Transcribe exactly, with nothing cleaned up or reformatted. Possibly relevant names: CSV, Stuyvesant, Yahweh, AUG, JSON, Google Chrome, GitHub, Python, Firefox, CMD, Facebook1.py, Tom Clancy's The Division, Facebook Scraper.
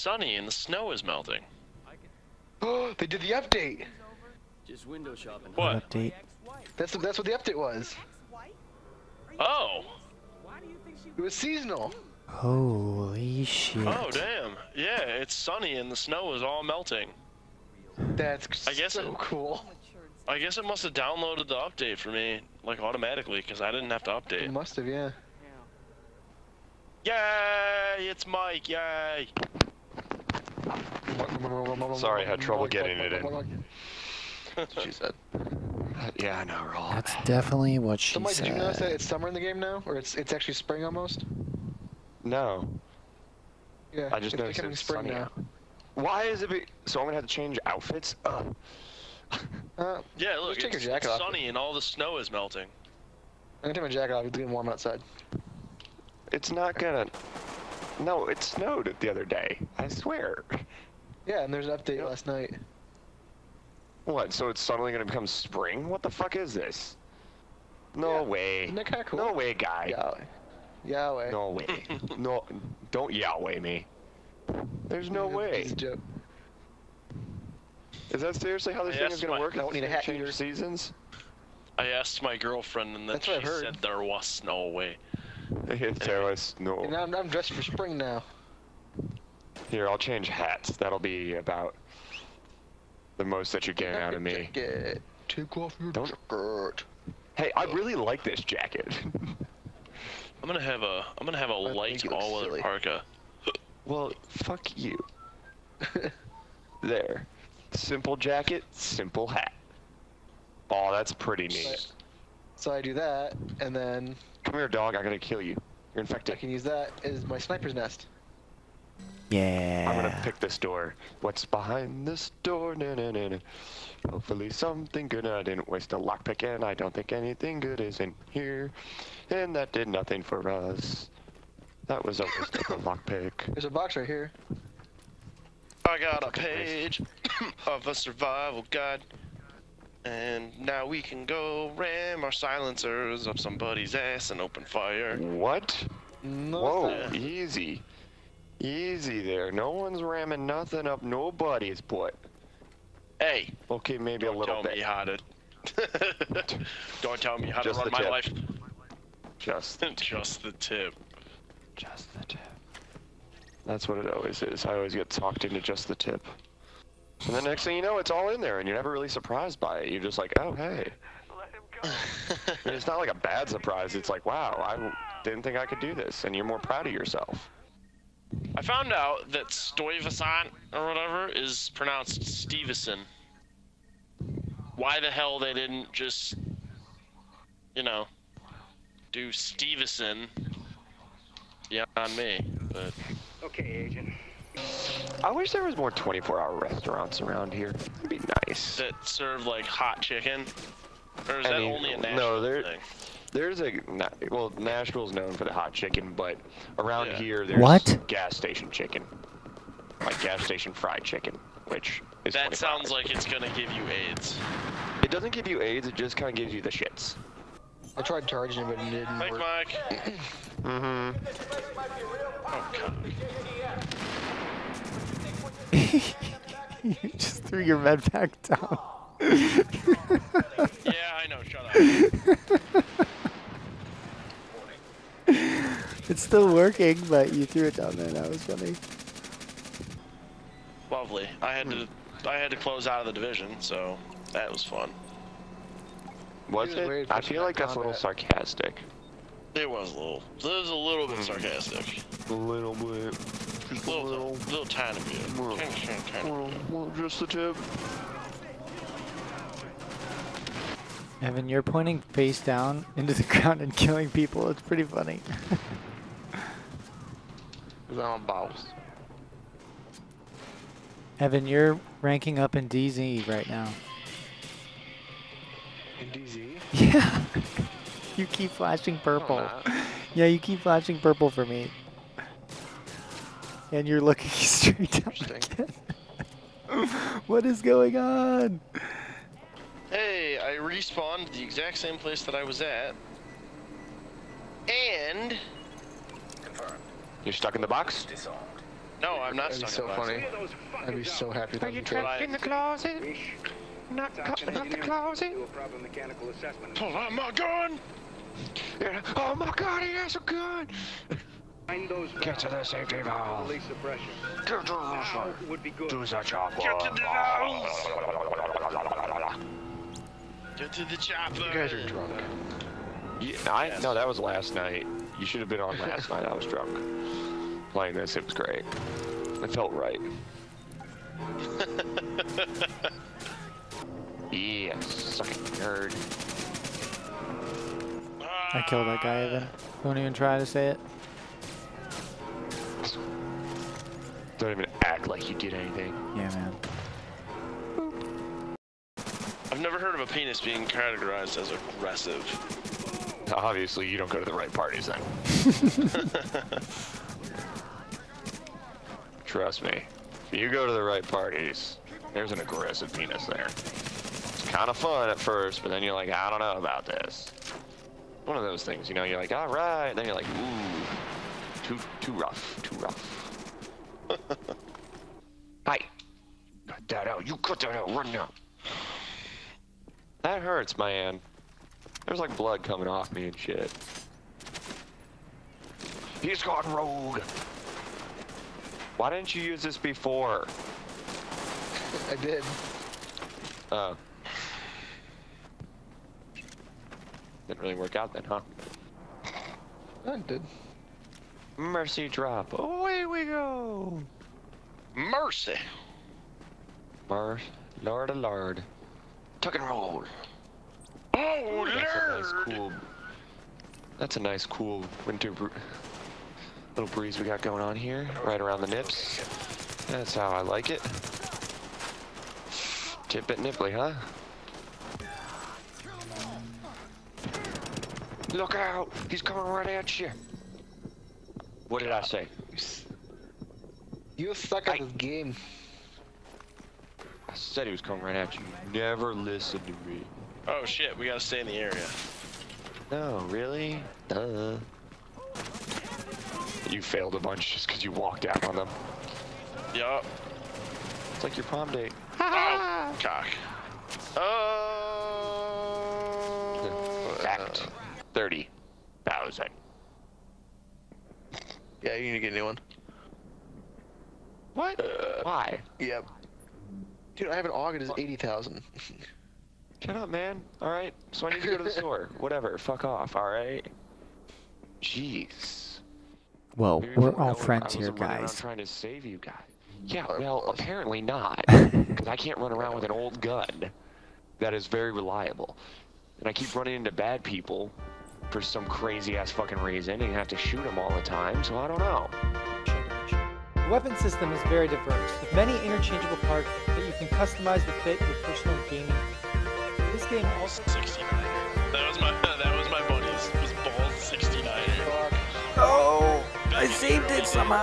sunny and the snow is melting. Oh, they did the update. Just window shopping. What? Update. That's that's what the update was. Oh. It was seasonal. Holy shit. Oh damn. Yeah, it's sunny and the snow is all melting. That's I guess so it, cool. I guess it must have downloaded the update for me, like automatically, because I didn't have to update. It must have, yeah. Yay! It's Mike. Yay! Sorry, I had trouble getting it in. That's what she said. Yeah, I know. We're all That's bad. definitely what she so, Mike, said. Did you notice that it's summer in the game now, or it's it's actually spring almost? No. Yeah. I just it's noticed becoming it's spring sunny now. Out. Why is it? Be so I'm gonna have to change outfits. Uh. Uh, yeah, look, it's, it's sunny off. and all the snow is melting. I'm gonna take my jacket off. It's getting warm outside. It's not gonna. No, it snowed the other day. I swear. Yeah, and there's an update last night. What? So it's suddenly gonna become spring? What the fuck is this? No yeah. way. Isn't that kinda cool? No way, guy. Yahweh. Yahweh. No way. No. Don't Yahweh me. There's no yeah, way. It's a joke. Is that seriously how this I thing is gonna my, work? I don't need a hat change seasons. I asked my girlfriend, and then That's she what I heard. said there was no way. There was no. And I'm, I'm dressed for spring now. Here, I'll change hats. That'll be about the most that you're getting out of me. Jacket. Take off your Don't... jacket. Hey, I really like this jacket. I'm gonna have a. I'm gonna have a I light all-weather parka. Well, fuck you. There. Simple jacket, simple hat. Oh, that's pretty neat. So I do that, and then. Come here, dog. I'm gonna kill you. You're infected. I can use that as my sniper's nest. Yeah. I'm gonna pick this door. What's behind this door? No, no, no, no. Hopefully something good. I didn't waste a lockpick, and I don't think anything good is in here. And that did nothing for us. That was a waste of a lockpick. There's a box right here. I got a page of a survival guide. And now we can go ram our silencers up somebody's ass and open fire. What? Nothing. Whoa, easy. Easy there. No one's ramming nothing up nobody's butt. Hey. Okay, maybe a little bit. Don't tell me how to... Don't tell me how to run my life. Just the tip. Just the tip. Just the tip. That's what it always is. I always get talked into just the tip. And the next thing you know, it's all in there, and you're never really surprised by it. You're just like, oh, hey. Let him go. And it's not like a bad surprise. It's like, wow, I didn't think I could do this. And you're more proud of yourself. I found out that Stuyvesant or whatever is pronounced Steveson. Why the hell they didn't just, you know, do Steveson? Yeah, on me. But. Okay, Agent. I wish there was more twenty-four hour restaurants around here. That'd be nice. That serve like hot chicken, or is I that mean, only a Nashville no, there, thing? There's a well, Nashville's known for the hot chicken, but around yeah. here there's what? gas station chicken, like gas station fried chicken, which is that sounds like it's gonna give you AIDS. It doesn't give you AIDS. It just kind of gives you the shits. I tried charging it, but it didn't Mike, work. Mike. Mm-hmm. Oh god. You just threw your med pack down. Yeah, I know. Shut up. It's still working, but you threw it down there. That was funny. Lovely. I had to. I had to close out of the division, so that was fun. Was it? I feel like that's a little sarcastic. It was a little. It was a little bit sarcastic. A little bit. Just a little, little, little tiny bit. Little, little, little, just the tip. Evan, you're pointing face down into the ground and killing people. It's pretty funny. Cause I'm a boss. Evan, you're ranking up in D Z right now. In D Z? Yeah. You keep flashing purple. Oh, nah. Yeah, you keep flashing purple for me. And you're looking straight up again. What is going on? Hey, I respawned the exact same place that I was at. And... Confirmed. You're stuck in the box? Disarmed. No, I'm not stuck. That'd be so funny. I'd be so happy that you trapped in the closet? Not coming out the closet? Pull out my gun! Yeah. Oh my god, he has a gun! Get to the safety valve. Get to the roof. Do the chopper. Get to the valve. Get to the chopper. You guys are drunk. Yeah, I, yes. No, that was last night. You should have been on last night. I was drunk. Playing this, it was great. It felt right. Yeah, suck it, nerd. I killed that guy, Evan. Don't even try to say it. Don't even act like you did anything. Yeah, man. Boop. I've never heard of a penis being categorized as aggressive. Obviously, you don't go to the right parties then. Trust me. If you go to the right parties, there's an aggressive penis there. It's kind of fun at first, but then you're like, I don't know about this. One of those things, you know, you're like, all right. Then you're like, ooh, too, too rough, too rough. Hi. Cut that out. You cut that out. Run now. That hurts, man. There's like blood coming off me and shit. He's gone rogue. Why didn't you use this before? I did. Oh. Didn't really work out then, huh? I did. Mercy drop. Away we go. Mercy. Mercy. Lord of Lord. Tuck and roll. Oh, Lord. That's a nice cool, that's a nice cool winter br little breeze we got going on here. Right around the nips. That's how I like it. Tip it nipply, huh? Look out. He's coming right at you. What did I say? You suck at I, this game. I said he was coming right at you. You never listened to me. Oh shit, we gotta stay in the area. No, really? Duh. You failed a bunch just because you walked out on them. Yup. It's like your prom date. Oh, cock. Oh. Fact. thirty thousand. Yeah, you need to get a new one. What? Uh, Why? Yep. Yeah. Dude, I have an AUG, it is eighty thousand. Shut up, man. Alright, so I need to go to the store. Whatever, fuck off, alright? Jeez. Well, Maybe we're all friends here, guys. Trying to save you guys. Yeah, well, apparently not. Because I can't run around with an old gun that is very reliable. And I keep running into bad people for some crazy-ass fucking reason, and you have to shoot them all the time, so I don't know. The weapon system is very diverse, with many interchangeable parts that you can customize to fit your personal gaming. This game also sixty-niner. That was my, that was my buddy's, was Ball sixty-niner. Oh, I saved it somehow.